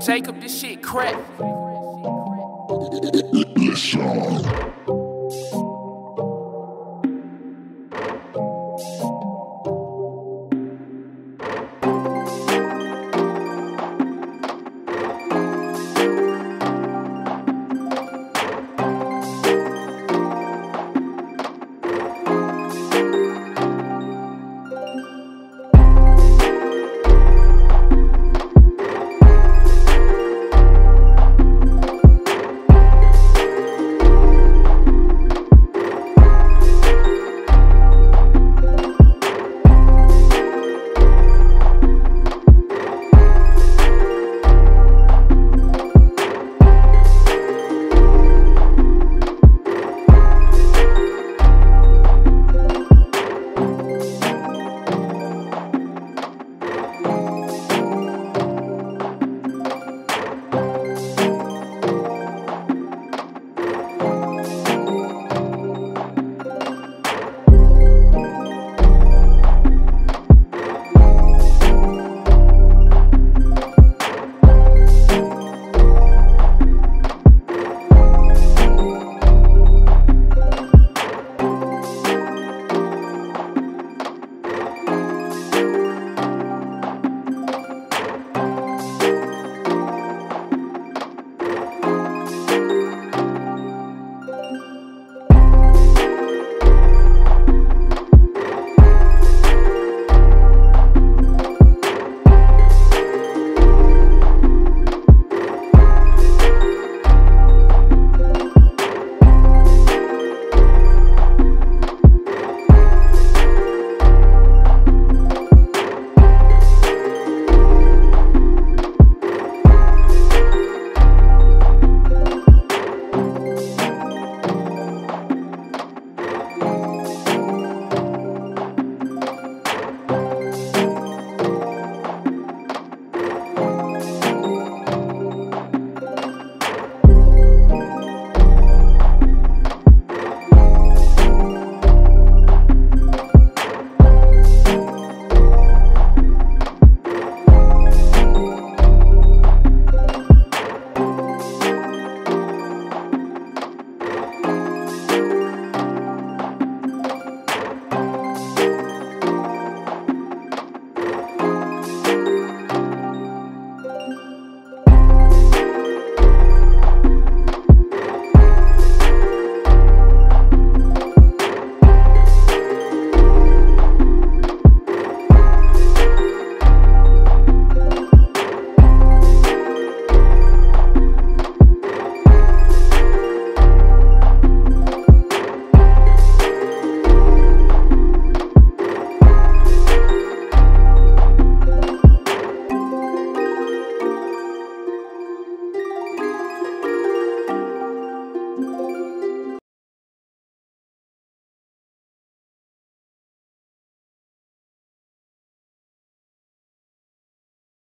Jacob, this shit crap.